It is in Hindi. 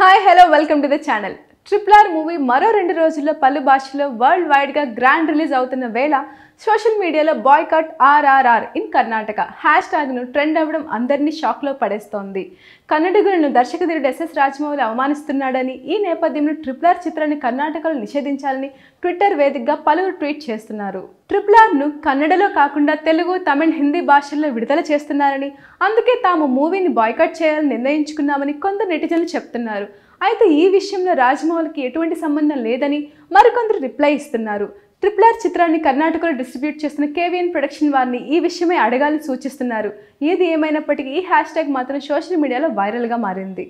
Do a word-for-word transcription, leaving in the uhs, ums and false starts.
Hi hello welcome to the channel triple R movie मरो रेंडु रोजुल्लो पल्लु भाषलो वर्ल्ड वाइड गा ग्रैंड रिलीज अवुतुन्न वेळ सोशल मीडियालो boycott RRR in Karnataka hashtag नु ट्रेंड अवडम अंदर्नी शॉक लो पडेस्तोंदी। कन्नडिगुलनु दर्शकदिरुडु एसएस राजमौली अवमानिस्तुन्नाडनि ई नेपथ्यंलो ट्रिपल आर चित्रान्नि कर्नाटकलो निषेधिंचाలని ट्विटर वेदिकगा पलुवुरु ट्वीट चेस्तुन्नारु। ट्रिपल आर नु कन्नडलो काकुंडा तेलुगु तमिळ हिंदी भाषल्लो विडुदल चेस्तुन्नारनि अंदुके तामु मूवीनि बॉयकॉट चेयाలని निर्णयिंचुकुన్నామని కొందరు నెటిజన్లు చెప్తున్నారు। అయితే ఈ విషయంలో రాజమౌళికి ఎటువంటి సంబంధం లేదని మరికొందరు రిప్లై ఇస్తున్నారు। ట్రిపుల్ ఆర్ చిత్రాన్ని కర్ణాటకలో డిస్ట్రిబ్యూట్ చేస్తున్న కేవిఎన్ ప్రొడక్షన్ వారిని ఈ విషయమే అడగాలని సూచిస్తున్నారు। ఏది ఏమైనప్పటికీ ఈ హ్యాష్ ట్యాగ్ మాత్రం సోషల్ మీడియాలో వైరల్గా మారింది।